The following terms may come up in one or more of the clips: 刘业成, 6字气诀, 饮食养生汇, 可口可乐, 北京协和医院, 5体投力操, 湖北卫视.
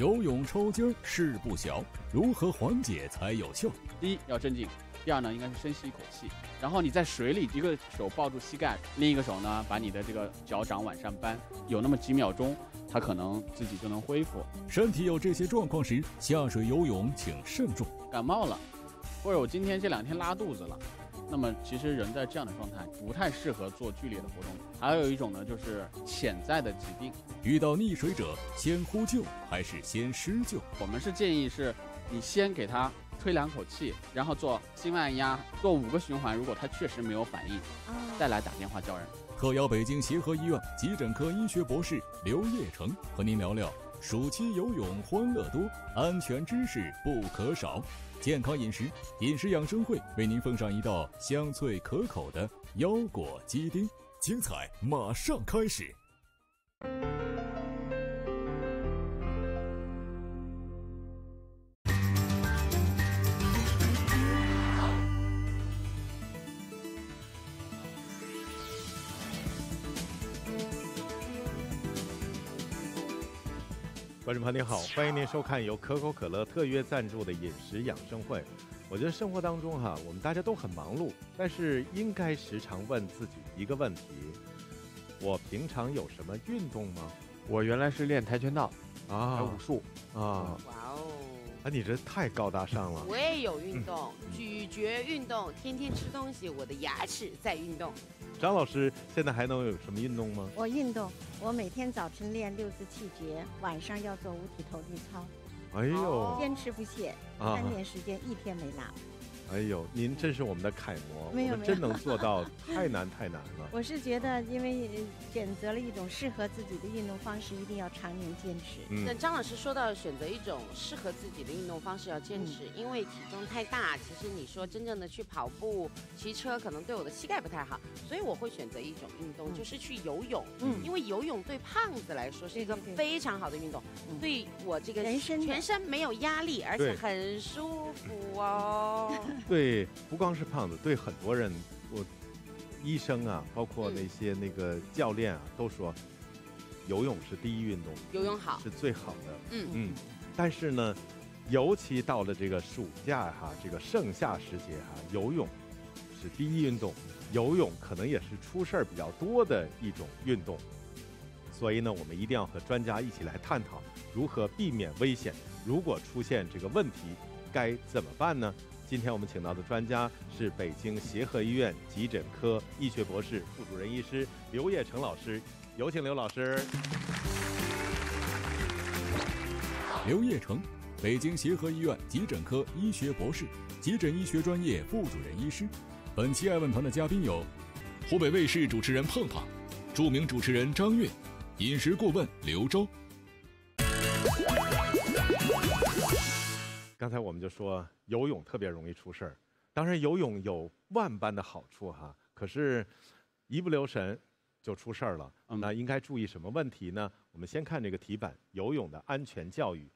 游泳抽筋事不小，如何缓解才有效？第一要镇静，第二呢应该是深吸一口气，然后你在水里一个手抱住膝盖，另一个手呢把你的这个脚掌往上扳，有那么几秒钟，它可能自己就能恢复。身体有这些状况时，下水游泳请慎重。感冒了，或者我今天这2天拉肚子了。 那么其实人在这样的状态不太适合做剧烈的活动。还有一种呢，就是潜在的疾病。遇到溺水者，先呼救还是先施救？我们是建议是，你先给他吹2口气，然后做心外压，做5个循环。如果他确实没有反应，再来打电话叫人。特邀北京协和医院急诊科医学博士刘业成和您聊聊：暑期游泳欢乐多，安全知识不可少。 健康饮食，饮食养生会为您奉上一道香脆可口的腰果鸡丁，精彩马上开始。观众朋友您好，欢迎您收看由可口可乐特约赞助的饮食养生会。我觉得生活当中我们大家都很忙碌，但是应该时常问自己一个问题：我平常有什么运动吗？我原来是练跆拳道啊，武术啊。哇哦！啊，你这太高大上了。我也有运动，咀嚼运动，天天吃东西，我的牙齿在运动。张老师现在还能有什么运动吗？我运动。 我每天早晨练6字气诀，晚上要做5体投力操。哎呦，坚持不懈，3年时间一天没落。哎呦，您真是我们的楷模，我们真能做到，太难太难了。我是觉得，因为选择了一种适合自己的运动方式，一定要常年坚持。那张老师说到选择一种适合自己的运动方式要坚持，因为体重太大，其实你说真正的去跑步、骑车，可能对我的膝盖不太好，所以我会选择一种运动，就是去游泳。因为游泳对胖子来说是一个非常好的运动，对我这个全身没有压力，而且很舒服哦。 对，不光是胖子，对很多人，医生啊，包括那些教练啊，都说游泳是第一运动，游泳好是最好的。但是呢，尤其到了这个暑假这个盛夏时节游泳是第一运动，游泳可能也是出事儿比较多的一种运动，所以呢，我们一定要和专家一起来探讨如何避免危险，如果出现这个问题该怎么办呢？ 今天我们请到的专家是北京协和医院急诊科医学博士、副主任医师刘业成老师，有请刘老师。刘业成，北京协和医院急诊科医学博士、急诊医学专业副主任医师。本期爱问团的嘉宾有湖北卫视主持人胖胖、著名主持人张悦、饮食顾问刘钊。刚才我们就说游泳特别容易出事儿，当然游泳有万般的好处可是，一不留神就出事儿了。那应该注意什么问题呢？我们先看这个题板：游泳的安全教育。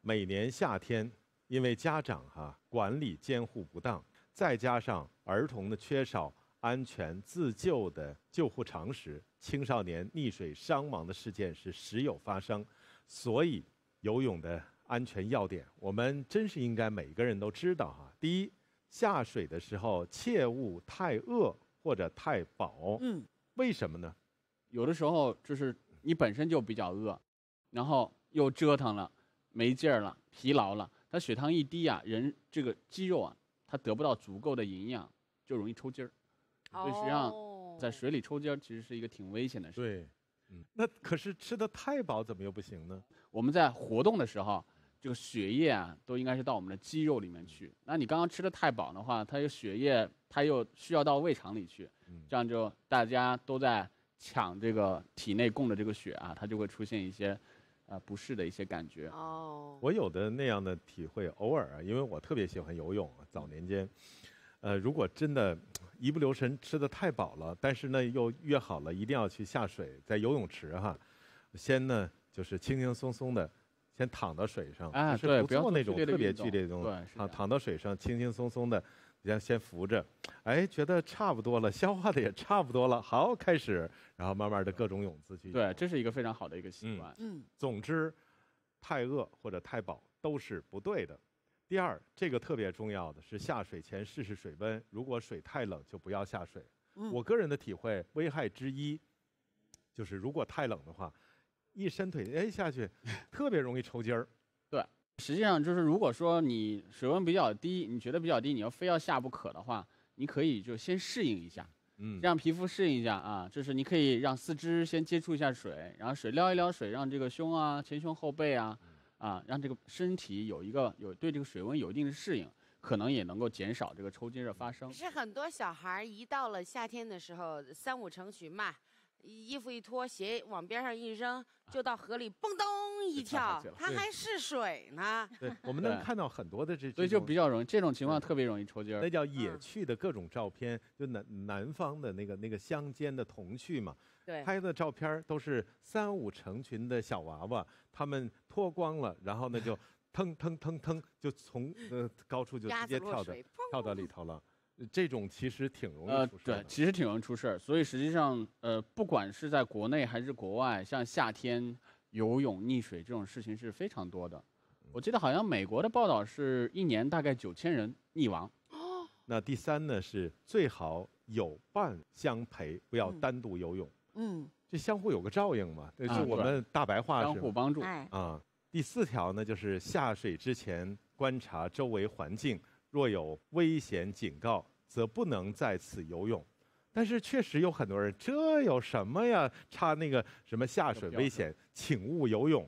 每年夏天，因为家长管理监护不当，再加上儿童的缺少安全自救的救护常识，青少年溺水伤亡的事件是时有发生。所以，游泳的 安全要点，我们真是应该每个人都知道第一，下水的时候切勿太饿或者太饱。为什么呢？有的时候就是你本身就比较饿，然后又折腾了，没劲儿了，疲劳了，他血糖一低人这个肌肉它得不到足够的营养，就容易抽筋儿。所以实际上，在水里抽筋儿其实是一个挺危险的事。对，那可是吃的太饱怎么又不行呢？我们在活动的时候， 这个血液都应该是到我们的肌肉里面去。那你刚刚吃的太饱的话，它有血液，它又需要到胃肠里去，这样就大家都在抢这个体内供的这个血它就会出现一些，不适的一些感觉。哦，我有的那样的体会，偶尔因为我特别喜欢游泳，早年间，如果真的一不留神吃的太饱了，但是呢又约好了一定要去下水，在游泳池先呢就是轻轻松松的 先躺到水上，就是不做那种特别剧烈的动作，躺到水上，轻轻松松的，然后先扶着，哎，觉得差不多了，消化的也差不多了，好，开始，然后慢慢的各种泳姿去。对，这是一个非常好的一个习惯。总之，太饿或者太饱都是不对的。第二，这个特别重要的是下水前试试水温，如果水太冷就不要下水。我个人的体会，危害之一就是如果太冷的话，一伸腿下去，特别容易抽筋儿。对，实际上就是如果说你水温比较低，你觉得比较低，你要非要下不可的话，你可以就先适应一下。 让皮肤适应一下啊，就是你可以让四肢先接触一下水，然后水撩一撩水，让这个胸啊、前胸后背啊，让这个身体对这个水温有一定的适应，可能也能够减少这个抽筋热发生。是很多小孩一到了夏天的时候，三五成群嘛，衣服一脱，鞋往边上一扔，就到河里蹦咚一跳，它还是水呢。对，我们能看到很多的这，所以就比较容易这种情况特别容易抽筋。那叫野趣的各种照片，就南方的那个乡间的童趣嘛，对，拍的照片都是三五成群的小娃娃，他们脱光了，然后呢就腾腾腾腾就从高处就直接跳到里头了。 这种其实挺容易出事。对，其实挺容易出事。所以实际上，不管是在国内还是国外，像夏天游泳溺水这种事情是非常多的。我记得好像美国的报道是1年大概9000人溺亡。哦。那第三呢是最好有伴相陪，不要单独游泳。嗯。这相互有个照应嘛，这是我们大白话是。相互帮助。哎。啊，第4条呢就是下水之前观察周围环境。 若有危险警告，则不能在此游泳。但是确实有很多人，这有什么呀？差那个什么下水危险，请勿游泳。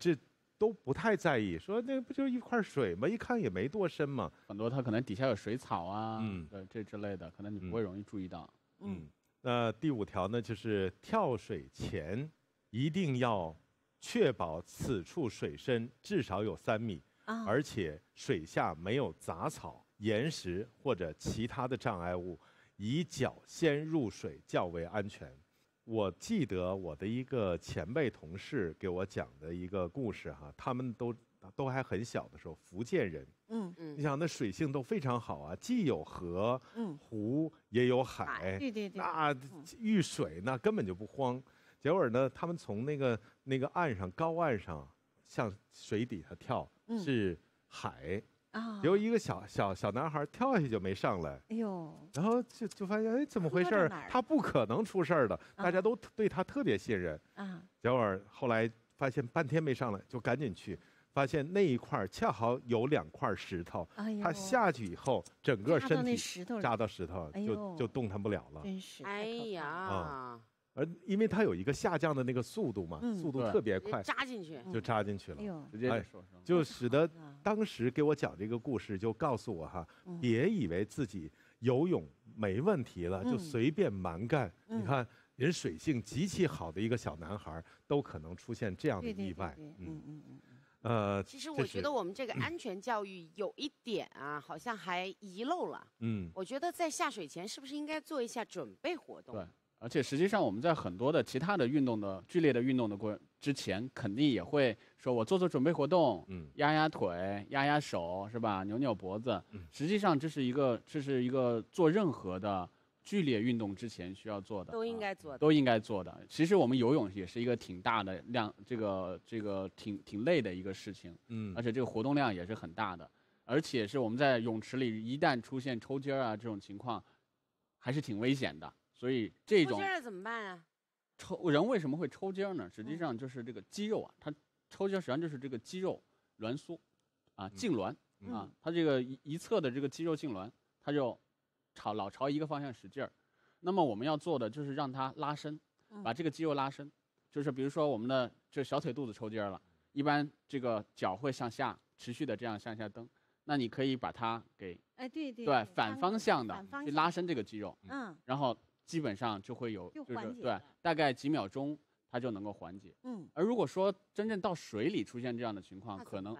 这都不太在意，说那不就一块水吗？一看也没多深嘛。很多它可能底下有水草啊，这之类的，可能你不会容易注意到。那第5条呢，就是跳水前一定要确保此处水深至少有3米。 而且水下没有杂草、岩石或者其他的障碍物，以脚先入水较为安全。我记得我的一个前辈同事给我讲的一个故事哈，他们都还很小的时候，福建人，你想那水性都非常好啊，既有河、湖，也有海，那遇水那根本就不慌。结果呢，他们从那个岸上高岸上向水底下跳。 是海啊，有一个小男孩跳下去就没上来，哎呦，然后就发现哎怎么回事？他不可能出事的，大家都对他特别信任啊。结果后来发现半天没上来，就赶紧去，发现那一块恰好有2块石头，他下去以后整个身体扎到石头，就动弹不了了。真是，哎呀，而因为他有一个下降的那个速度嘛，速度特别快，扎进去就扎进去了。 直接就使得当时给我讲这个故事，就告诉我哈，别以为自己游泳没问题了，就随便蛮干。你看，人水性极其好的一个小男孩，都可能出现这样的意外。其实我觉得我们这个安全教育有一点啊，好像还遗漏了。我觉得在下水前是不是应该做一下准备活动？对。 而且实际上，我们在很多的其他的运动的剧烈的运动的过之前，肯定也会说，我做准备活动，压压腿，压压手，是吧？扭扭脖子。实际上，这是一个做任何的剧烈运动之前需要做的，都应该做的，都应该做的。其实我们游泳也是一个挺大的量，这个挺累的一个事情，而且这个活动量也是很大的，而且是我们在泳池里一旦出现抽筋啊这种情况，还是挺危险的。 所以这种抽筋了怎么办啊？人为什么会抽筋呢？实际上就是这个肌肉啊，它抽筋实际上就是这个肌肉挛缩，啊，痉挛啊，它这个一侧的这个肌肉痉挛，它就老朝一个方向使劲儿。那么我们要做的就是让它拉伸，把这个肌肉拉伸。就是比如说我们的这小腿肚子抽筋了，一般这个脚会向下持续的这样向下蹬，那你可以把它给对反方向的去拉伸这个肌肉，然后。 基本上就会有，对，大概几秒钟它就能够缓解。而如果说真正到水里出现这样的情况，可能，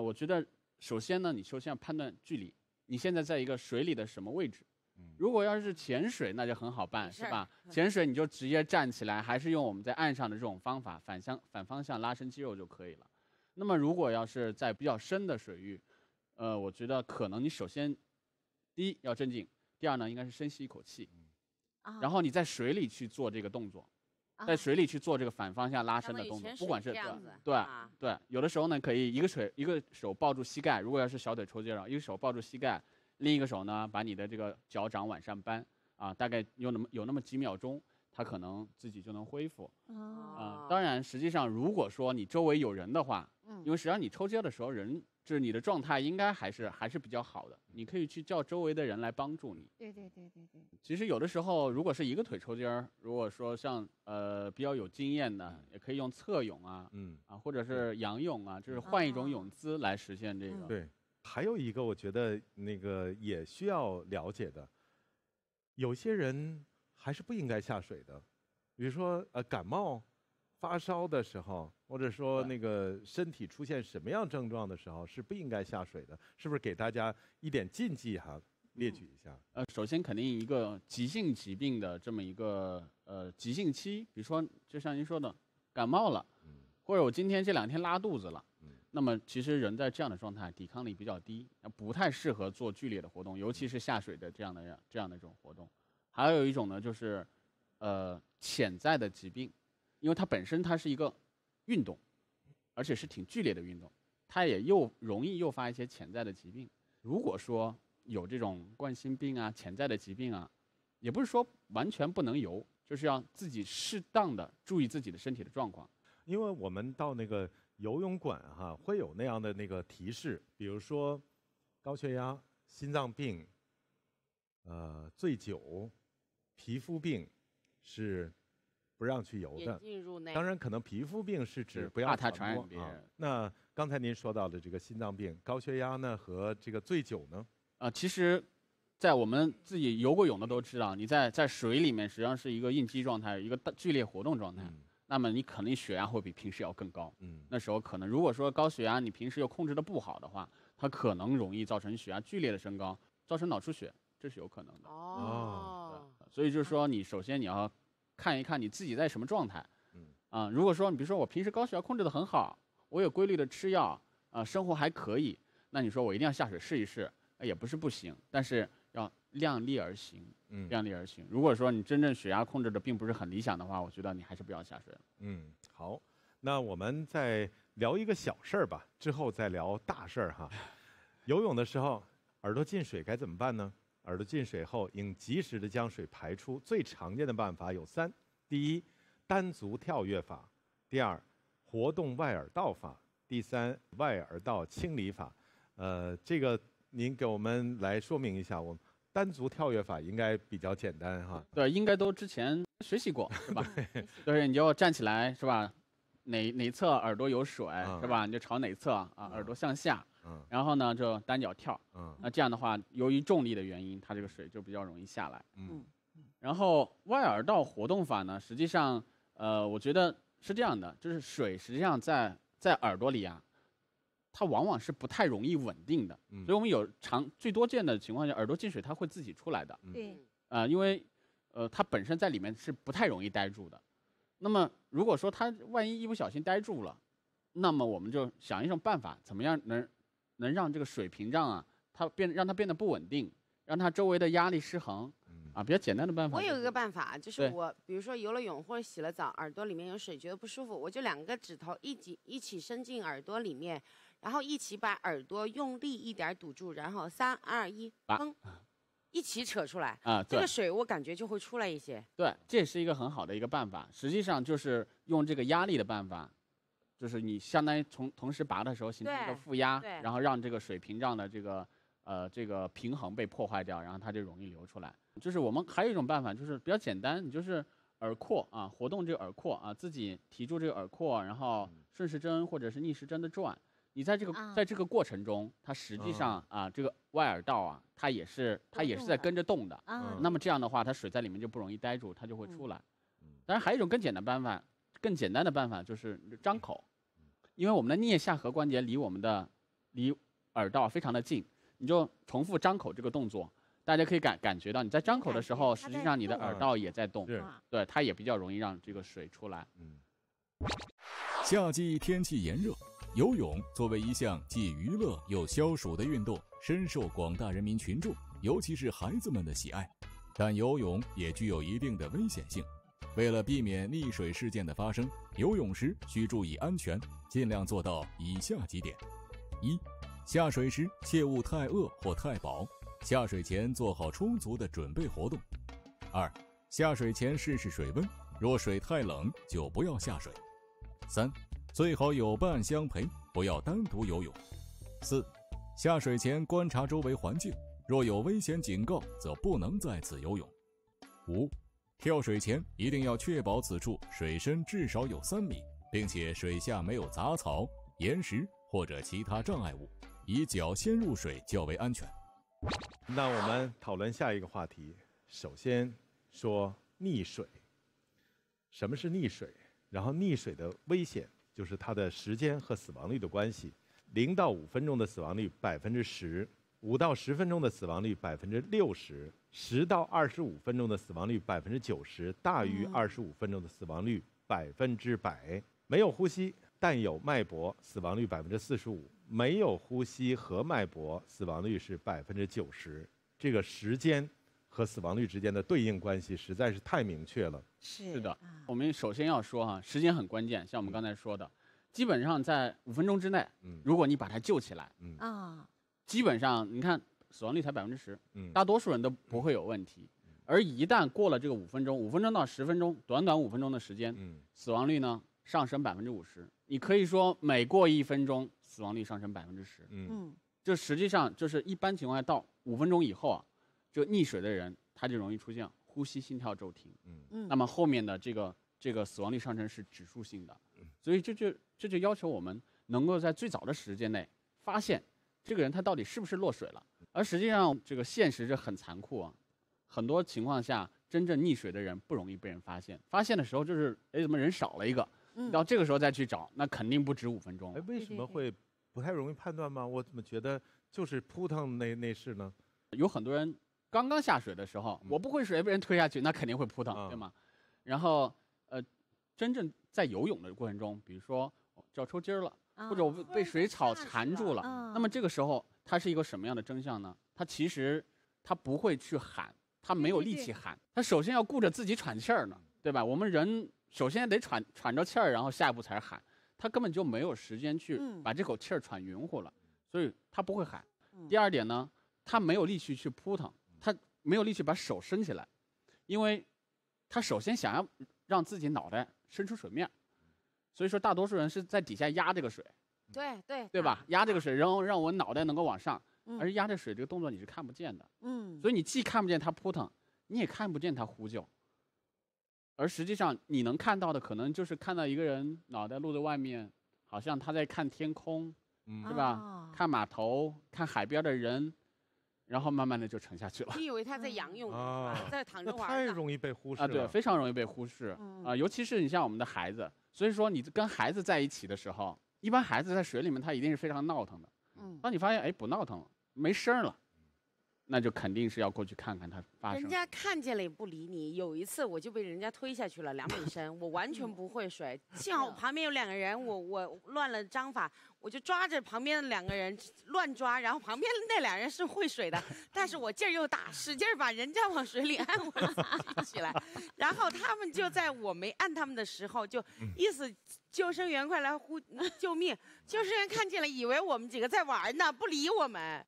我觉得首先呢，你首先要判断距离，你现在在一个水里的什么位置？如果要是潜水，那就很好办，是吧？潜水你就直接站起来，还是用我们在岸上的这种方法，反方向拉伸肌肉就可以了。那么如果要是在比较深的水域，我觉得可能你首先，第一要镇静，第二呢应该是深吸一口气。 然后你在水里去做这个动作，在水里去做这个反方向拉伸的动作，不管是对，有的时候呢可以一个手抱住膝盖，如果要是小腿抽筋了，一个手抱住膝盖，另一个手呢把你的这个脚掌往上扳啊，大概有那么几秒钟，它可能自己就能恢复。啊，当然实际上如果说你周围有人的话，因为实际上你抽筋的时候人。 就是你的状态应该还是比较好的，你可以去叫周围的人来帮助你。对。其实有的时候，如果是一个腿抽筋儿，如果说像比较有经验的，也可以用侧泳啊，或者是仰泳啊，就是换一种泳姿来实现这个。对，还有一个我觉得那个也需要了解的，有些人还是不应该下水的，比如说感冒。 发烧的时候，或者说那个身体出现什么样症状的时候，是不应该下水的，是不是？给大家一点禁忌哈，列举一下。首先肯定一个急性疾病的这么一个急性期，比如说就像您说的，感冒了，或者我今天这2天拉肚子了，那么其实人在这样的状态，抵抗力比较低，不太适合做剧烈的活动，尤其是下水的这样的一种活动。还有一种呢，就是潜在的疾病。 因为它本身它是一个运动，而且是挺剧烈的运动，它也容易诱发一些潜在的疾病。如果说有这种冠心病啊、潜在的疾病啊，也不是说完全不能游，就是要自己适当的注意自己的身体的状况。因为我们到那个游泳馆哈，会有那样的那个提示，比如说高血压、心脏病、醉酒、皮肤病是。 不让去游的，当然可能皮肤病是指不要传播啊。那刚才您说到的这个心脏病、高血压呢和这个醉酒呢？其实，在我们自己游过泳的都知道，你在水里面实际上是一个应激状态，一个剧烈活动状态。那么你肯定血压会比平时要更高。那时候可能如果说高血压你平时又控制的不好的话，它可能容易造成血压剧烈的升高，造成脑出血，这是有可能的。哦，所以就是说，你首先你要。 看一看你自己在什么状态，如果说你比如说我平时高血压控制的很好，我有规律的吃药，生活还可以，那你说我一定要下水试一试，也不是不行，但是要量力而行，量力而行。如果说你真正血压控制的并不是很理想的话，我觉得你还是不要下水了。好，那我们再聊一个小事儿吧，之后再聊大事儿哈。游泳的时候耳朵进水该怎么办呢？ 耳朵进水后，应及时的将水排出。最常见的办法有3：第一，单足跳跃法；第二，活动外耳道法；第三，外耳道清理法。这个您给我们来说明一下。我们单足跳跃法应该比较简单哈。对，应该都之前学习过是吧？对，你就站起来是吧？哪侧耳朵有水是吧？你就朝哪侧啊？耳朵向下。 然后呢，就单脚跳。那这样的话，由于重力的原因，它这个水就比较容易下来。然后外耳道活动法呢，实际上，我觉得是这样的，就是水实际上在耳朵里啊，它往往是不太容易稳定的。所以我们最多见的情况下，耳朵进水它会自己出来的。因为它本身在里面是不太容易待住的。那么如果说它万一一不小心待住了，那么我们就想一种办法，怎么样能让这个水屏障啊，让它变得不稳定，让它周围的压力失衡，比较简单的办法。我有一个办法，就是我比如说游了泳或者洗了澡，耳朵里面有水觉得不舒服，我就2个指头一起伸进耳朵里面，然后一起把耳朵用力一点堵住，然后3、2、1，嘣，一起扯出来啊，这个水我感觉就会出来一些。对，这也是一个很好的一个办法，实际上就是用这个压力的办法。 就是你相当于同时拔的时候形成一个负压，然后让这个水屏障的这个平衡被破坏掉，然后它就容易流出来。就是我们还有一种办法，就是比较简单，你就是耳廓啊，活动这个耳廓啊，自己提住这个耳廓，然后顺时针或者是逆时针的转。你在这个过程中，它实际上啊，这个外耳道啊，它也是在跟着动的。那么这样的话，它水在里面就不容易呆住，它就会出来。当然还有一种更简单的办法就是张口，因为我们的颞下颌关节离耳道非常的近，你就重复张口这个动作，大家可以感觉到你在张口的时候，实际上你的耳道也在动，对，它也比较容易让这个水出来。夏季天气炎热，游泳作为一项既娱乐又消暑的运动，深受广大人民群众，尤其是孩子们的喜爱，但游泳也具有一定的危险性。为了避免溺水事件的发生，游泳时需注意安全，尽量做到以下几点：一、下水时切勿太饿或太饱，下水前做好充足的准备活动；二、下水前试试水温，若水太冷就不要下水；三、最好有伴相陪，不要单独游泳；四、下水前观察周围环境，若有危险警告，则不能在此游泳；五、跳水前一定要确保此处水深至少有3米，并且水下没有杂草、岩石或者其他障碍物，以脚先入水较为安全。那我们讨论下一个话题，首先说溺水。什么是溺水？然后溺水的危险就是它的时间和死亡率的关系。0到5分钟的死亡率10%，5到10分钟的死亡率60%。10到25分钟的死亡率90%，大于25分钟的死亡率100%。没有呼吸但有脉搏，死亡率45%；没有呼吸和脉搏，死亡率是90%。这个时间和死亡率之间的对应关系实在是太明确了。是的，我们首先要说哈，时间很关键。像我们刚才说的，基本上在5分钟之内，如果你把它救起来，基本上你看。死亡率才10%，大多数人都不会有问题。而一旦过了这个5分钟到10分钟，短5分钟的时间，死亡率呢上升50%。你可以说每过1分钟，死亡率上升10%。这实际上就是一般情况下到5分钟以后啊，就溺水的人他就容易出现呼吸、心跳骤停。那么后面的这个死亡率上升是指数性的，所以这就要求我们能够在最早的时间内发现。这个人他到底是不是落水了？而实际上，这个现实是很残酷啊。很多情况下，真正溺水的人不容易被人发现。发现的时候就是，怎么人少了一个？到这个时候再去找，那肯定不止5分钟。为什么会不太容易判断吗？我怎么觉得就是扑腾那事呢？有很多人刚刚下水的时候，我不会水被人推下去，那肯定会扑腾，对吗？然后真正在游泳的过程中，比如说脚抽筋了。或者我被水草缠住了，那么这个时候它是一个什么样的真相呢？它其实它不会去喊，它没有力气喊，它首先要顾着自己喘气儿呢，对吧？我们人首先得喘着气儿，然后下一步才喊，它根本就没有时间去把这口气儿喘匀乎了，所以它不会喊。第二点呢，它没有力气去扑腾，它没有力气把手伸起来，因为它首先想要让自己脑袋伸出水面。所以说，大多数人是在底下压这个水，对吧？压这个水，然后让我脑袋能够往上，而压这水这个动作你是看不见的，所以你既看不见他扑腾，你也看不见他呼救，而实际上你能看到的，可能就是看到一个人脑袋露在外面，好像他在看天空，对吧？看码头，看海边的人。然后慢慢的就沉下去了。你以为他在仰泳啊，在躺着玩呢？太容易被忽视了啊！对，非常容易被忽视啊！尤其是你像我们的孩子，所以说你跟孩子在一起的时候，一般孩子在水里面他一定是非常闹腾的。当你发现不闹腾了，没声了，那就肯定是要过去看看他发生。人家看见了也不理你。有一次我就被人家推下去了2米深，我完全不会水，幸好我旁边有两个人，我乱了章法。我就抓着旁边的两个人乱抓，然后旁边那两人是会水的，但是我劲儿又大，使劲把人家往水里按，我起来，然后他们就在我没按他们的时候，就意思救生员快来呼救命！救生员看见了，以为我们几个在玩呢，不理我们。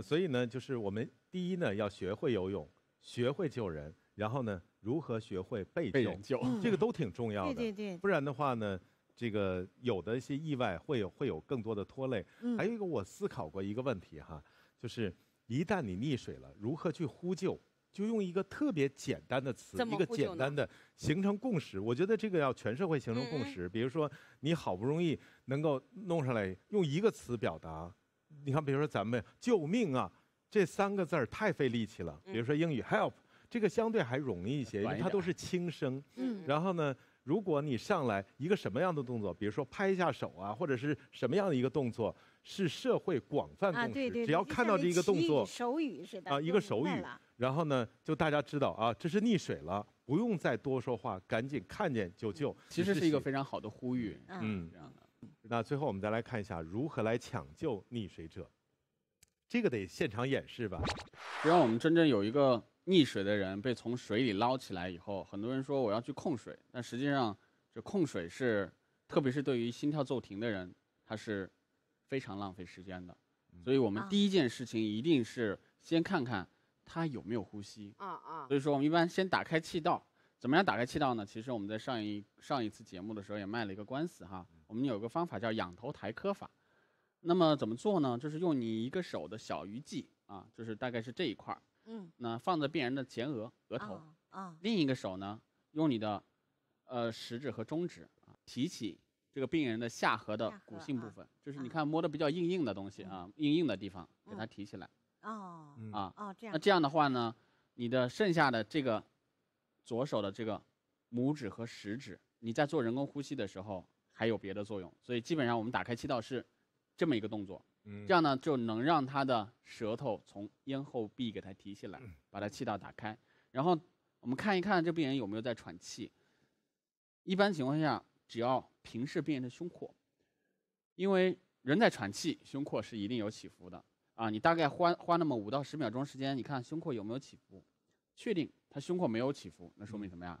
所以呢，就是我们第一呢要学会游泳，学会救人，然后呢如何学会被人救，这个都挺重要的。对，不然的话呢。这个有的一些意外会有更多的拖累，还有一个我思考过一个问题哈，就是一旦你溺水了，如何去呼救？就用一个特别简单的词，一个简单的形成共识。我觉得这个要全社会形成共识。比如说你好不容易能够弄上来，用一个词表达，你看，比如说咱们救命啊这3个字儿太费力气了。比如说英语 help 这个相对还容易一些，因为它都是轻声。然后呢？如果你上来一个什么样的动作，比如说拍一下手啊，或者是什么样的一个动作，是社会广泛共识。只要看到这一个动作，手语似的啊，一个手语，然后呢，就大家知道啊，这是溺水了，不用再多说话，赶紧看见就救。其实是一个非常好的呼吁，这样的。那最后我们再来看一下如何来抢救溺水者，这个得现场演示吧，让我们真正有一个溺水的人被从水里捞起来以后，很多人说我要去控水，但实际上这控水是，特别是对于心跳骤停的人，它是非常浪费时间的。所以我们第一件事情一定是先看看他有没有呼吸。所以说我们一般先打开气道。怎么样打开气道呢？其实我们在上一次节目的时候也卖了一个关子哈。我们有个方法叫仰头抬髁法。那么怎么做呢？就是用你一个手的小鱼际啊，就是大概是这一块儿，那放在病人的前额、额头，另一个手呢，用你的食指和中指啊，提起这个病人的下颌的骨性部分，就是你看摸的比较硬的东西啊，硬硬的地方给它提起来。这样。那这样的话呢，你的剩下的这个左手的这个拇指和食指，你在做人工呼吸的时候还有别的作用，所以基本上我们打开气道是这么一个动作，这样呢就能让他的舌头从咽后壁给他提起来，把他气道打开。然后我们看一看这病人有没有在喘气。一般情况下，只要平视病人的胸廓，因为人在喘气，胸廓是一定有起伏的啊。你大概花那么5到10秒钟时间，你看胸廓有没有起伏？确定他胸廓没有起伏，那说明什么呀？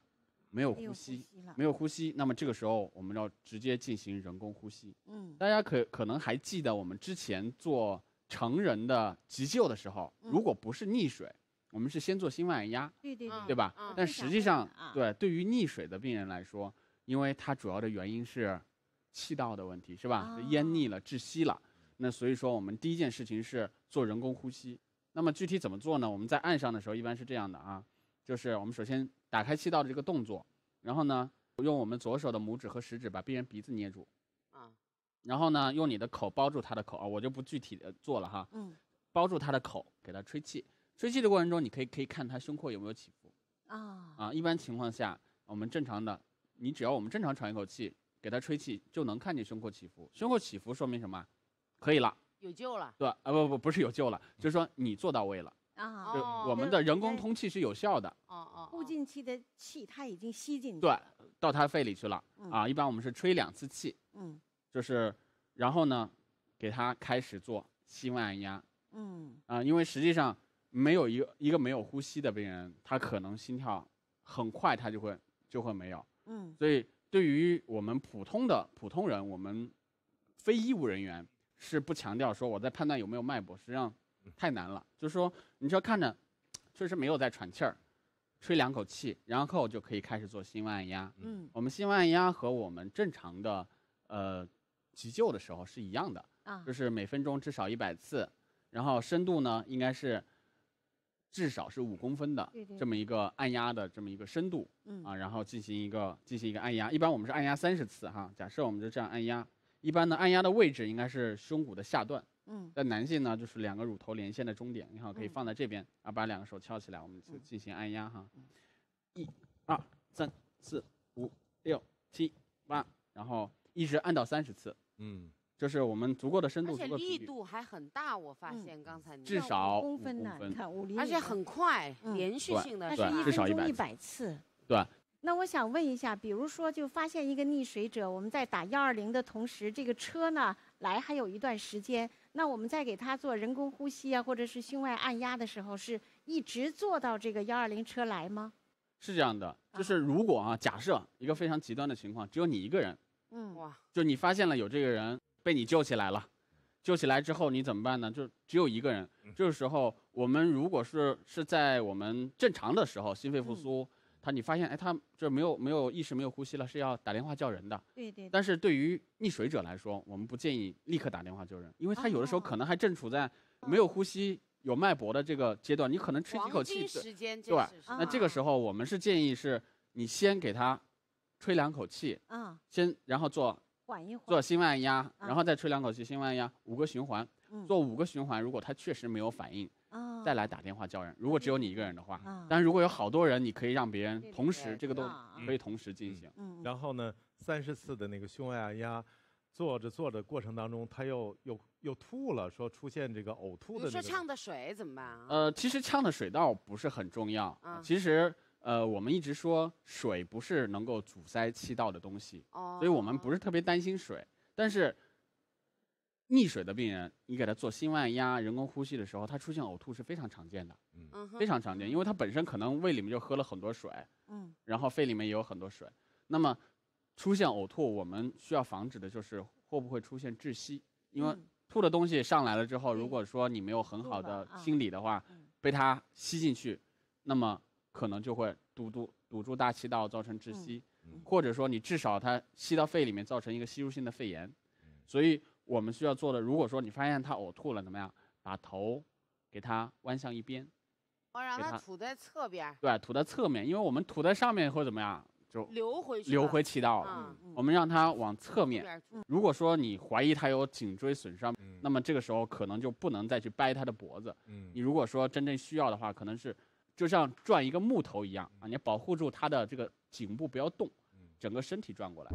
没有呼吸，没有呼吸。那么这个时候，我们要直接进行人工呼吸。大家可能还记得我们之前做成人的急救的时候，如果不是溺水，我们是先做心外按压，对吧？但实际上，对于溺水的病人来说，因为它主要的原因是气道的问题，是吧？淹溺了，窒息了。那所以说，我们第一件事情是做人工呼吸。那么具体怎么做呢？我们在岸上的时候，一般是这样的啊。就是我们首先打开气道的这个动作，然后呢，用我们左手的拇指和食指把病人鼻子捏住，然后呢，用你的口包住他的口，我就不具体的做了哈，包住他的口，给他吹气，吹气的过程中，你可以看他胸廓有没有起伏，一般情况下，我们正常的，你只要我们正常喘一口气，给他吹气，就能看见胸廓起伏，胸廓起伏说明什么？可以了，有救了，对，不是有救了，就是说你做到位了。我们的人工通气是有效的，呼进去的气它已经吸进去了，对，到它肺里去了一般我们是吹2次气，就是然后呢，给它开始做心外按压，因为实际上没有一个没有呼吸的病人，他可能心跳很快，他就会没有，所以对于我们普通人，我们非医务人员是不强调说我在判断有没有脉搏，实际上太难了，就是说，你只要看着，确实没有在喘气儿，吹2口气，然后就可以开始做心外按压。我们心外按压和我们正常的急救的时候是一样的，就是每分钟至少100次，然后深度呢应该是至少是5公分的这么一个按压的这么一个深度，然后进行一个按压。一般我们是按压30次哈，假设我们就这样按压，一般的按压的位置应该是胸骨的下段。在男性呢，就是2个乳头连线的中点，你好，可以放在这边啊，把2个手翘起来，我们就进行按压哈。1、2、3、4、5、6、7、8，然后一直按到30次。就是我们足够的深度，而且力度还很大，我发现刚才至少5公分呢，你看5厘米，而且很快，连续性的，对，至少100次。对。那我想问一下，比如说就发现一个溺水者，我们在打120的同时，这个车呢来还有一段时间，那我们在给他做人工呼吸啊，或者是胸外按压的时候，是一直做到这个120车来吗？是这样的，就是如果假设一个非常极端的情况，只有你一个人，就你发现了有这个人被你救起来了，救起来之后你怎么办呢？就只有一个人，这个时候我们如果是在我们正常的时候，心肺复苏。你发现他这没有意识没有呼吸了，是要打电话叫人的。对。但是对于溺水者来说，我们不建议立刻打电话救人，因为他有的时候可能还正处在没有呼吸有脉搏的这个阶段，你可能吹几口气。对。那这个时候我们是建议是你先给他吹2口气，先然后做心外按压，然后再吹2口气，心外按压5个循环，做5个循环，如果他确实没有反应。再来打电话叫人，如果只有你一个人的话，但如果有好多人，你可以让别人同时，这个都可以同时进行。然后呢，30次的那个胸外按压，做着过程当中，他又吐了，说出现这个呕吐的。你说呛的水怎么办啊？其实呛的水倒不是很重要。其实我们一直说水不是能够阻塞气道的东西，所以我们不是特别担心水，但是。溺水的病人，你给他做心外压、人工呼吸的时候，他出现呕吐是非常常见的，非常常见，因为他本身可能胃里面就喝了很多水，然后肺里面也有很多水。那么，出现呕吐，我们需要防止的就是会不会出现窒息，因为吐的东西上来了之后，如果说你没有很好的清理的话，被它吸进去，那么可能就会堵住大气道，造成窒息，或者说你至少它吸到肺里面，造成一个吸入性的肺炎，所以。 我们需要做的，如果说你发现他呕吐了，怎么样？把头给他弯向一边，让他吐在侧边。对，吐在侧面，因为我们吐在上面会怎么样？就流回气道了。我们让他往侧面。如果说你怀疑他有颈椎损伤，那么这个时候可能就不能再去掰他的脖子。你如果说真正需要的话，可能是就像转一个木头一样啊，你保护住他的这个颈部不要动，整个身体转过来。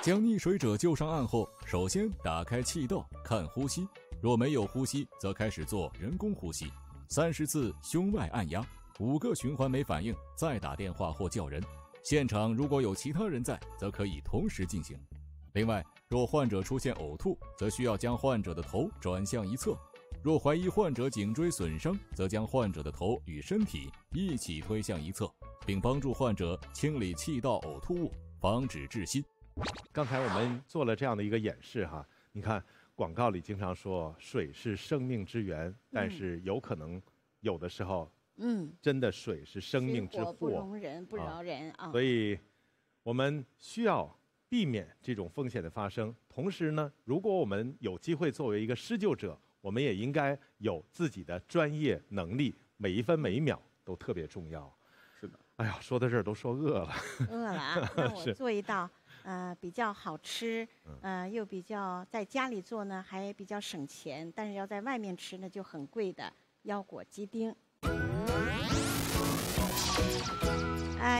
将溺水者救上岸后，首先打开气道看呼吸，若没有呼吸，则开始做人工呼吸，30次胸外按压，5个循环没反应，再打电话或叫人。现场如果有其他人在，则可以同时进行。另外，若患者出现呕吐，则需要将患者的头转向一侧；若怀疑患者颈椎损伤，则将患者的头与身体一起推向一侧，并帮助患者清理气道呕吐物，防止窒息。 刚才我们做了这样的一个演示哈，你看广告里经常说水是生命之源，但是有可能有的时候，真的水是生命之祸，不容人不饶人啊。所以，我们需要避免这种风险的发生。同时呢，如果我们有机会作为一个施救者，我们也应该有自己的专业能力，每一分每一秒都特别重要。是的。哎呀，说到这儿都说饿了。饿了啊！那我做一道。 比较好吃，又比较在家里做呢，还比较省钱，但是要在外面吃呢就很贵的腰果鸡丁。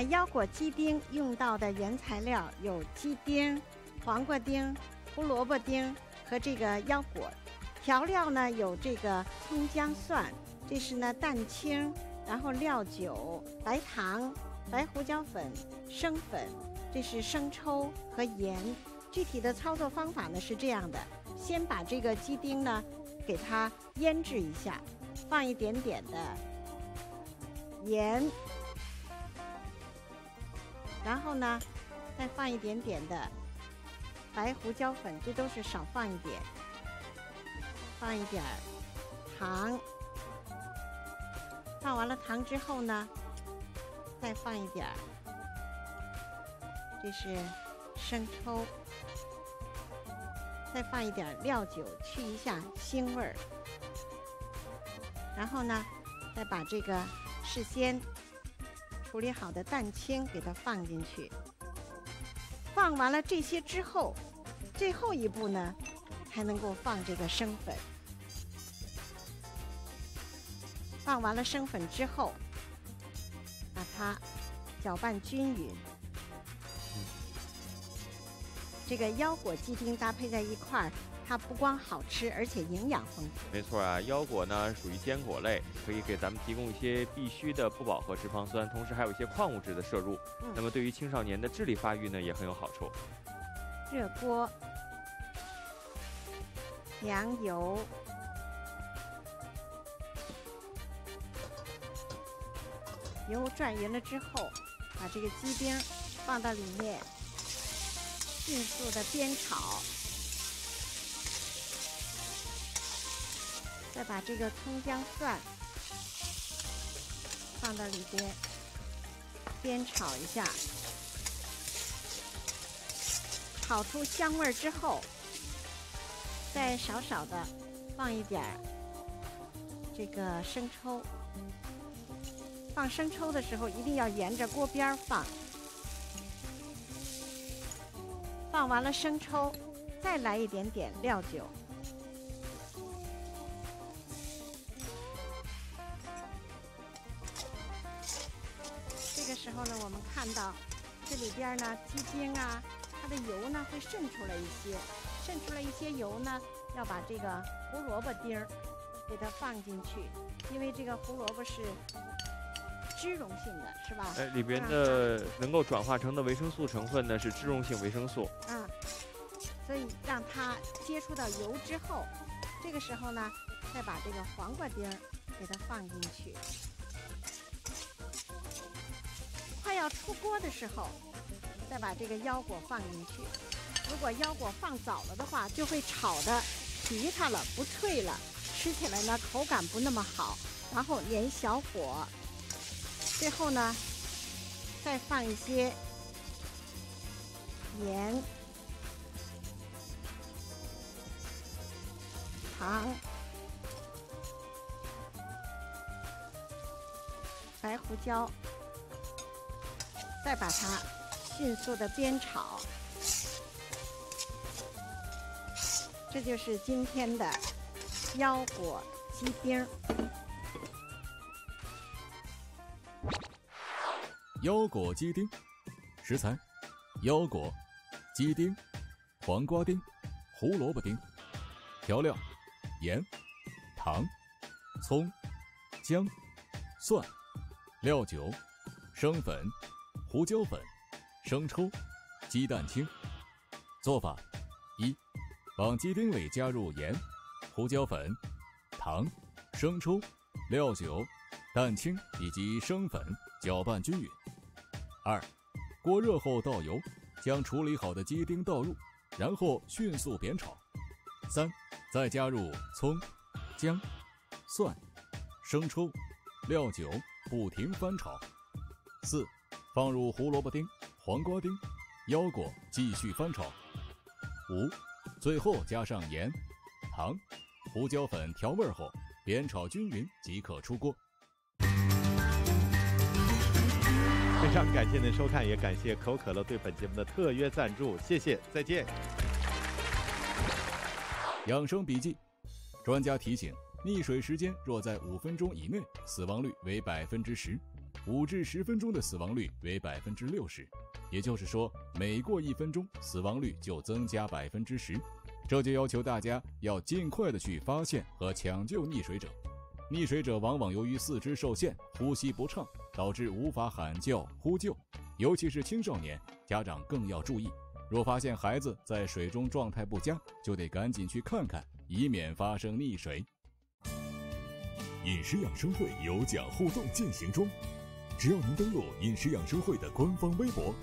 腰果鸡丁用到的原材料有鸡丁、黄瓜丁、胡萝卜丁和这个腰果。调料呢有这个葱姜蒜，这是呢蛋清，然后料酒、白糖、白胡椒粉、生粉。 这是生抽和盐，具体的操作方法呢是这样的：先把这个鸡丁呢给它腌制一下，放一点点的盐，然后呢再放一点点的白胡椒粉，这都是少放一点，放一点糖。放完了糖之后呢，再放一点。 这是生抽，再放一点料酒，去一下腥味儿。然后呢，再把这个事先处理好的蛋清给它放进去。放完了这些之后，最后一步呢，才能够放这个生粉。放完了生粉之后，把它搅拌均匀。 这个腰果鸡丁搭配在一块儿，它不光好吃，而且营养丰富。没错啊，腰果呢属于坚果类，可以给咱们提供一些必需的不饱和脂肪酸，同时还有一些矿物质的摄入。那么对于青少年的智力发育呢，也很有好处。热锅，凉油，油转匀了之后，把这个鸡丁放到里面。 迅速的煸炒，再把这个葱姜蒜放到里边煸炒一下，炒出香味之后，再少少的放一点这个生抽。放生抽的时候一定要沿着锅边放。 放完了生抽，再来一点点料酒，这个时候呢，我们看到这里边呢鸡丁啊，它的油呢会渗出来一些，渗出来一些油呢，要把这个胡萝卜丁儿给它放进去，因为这个胡萝卜是。 脂溶性的是吧？哎，里边的能够转化成的维生素成分呢是脂溶性维生素。嗯，所以让它接触到油之后，这个时候呢，再把这个黄瓜丁儿给它放进去。快要出锅的时候，再把这个腰果放进去。如果腰果放早了的话，就会炒的皮塌了，不脆了，吃起来呢口感不那么好。然后连小火，最后呢，再放一些盐、糖、白胡椒，再把它迅速的煸炒。这就是今天的腰果鸡丁。腰果鸡丁，食材：腰果、鸡丁、黄瓜丁、胡萝卜丁。调料：盐、糖、葱、姜、蒜、料酒、生粉、胡椒粉、生抽、鸡蛋清。做法：一、往鸡丁里加入盐、胡椒粉、糖、生抽、料酒、蛋清以及生粉，搅拌均匀。二、锅热后倒油，将处理好的鸡丁倒入，然后迅速煸炒。三、再加入葱、姜、蒜、生抽、料酒，不停翻炒。四、放入胡萝卜丁、黄瓜丁、腰果，继续翻炒。五、最后加上盐、糖、胡椒粉调味后，煸炒均匀即可出锅。非常感谢您收看，也感谢可口可乐对本节目的特约赞助，谢谢，再见。养生笔记，专家提醒，溺水时间若在5分钟以内，死亡率为10%；5至10分钟的死亡率为60%。也就是说，每过1分钟，死亡率就增加10%，这就要求大家要尽快的去发现和抢救溺水者。溺水者往往由于四肢受限、呼吸不畅，导致无法喊叫、呼救，尤其是青少年，家长更要注意。若发现孩子在水中状态不佳，就得赶紧去看看，以免发生溺水。饮食养生会有奖互动进行中，只要您登录饮食养生会的官方微博，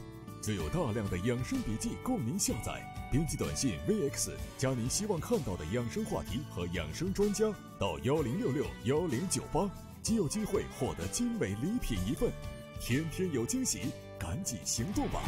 就有大量的养生笔记供您下载，编辑短信 VX 加您希望看到的养生话题和养生专家到10661098，即有机会获得精美礼品一份，天天有惊喜，赶紧行动吧！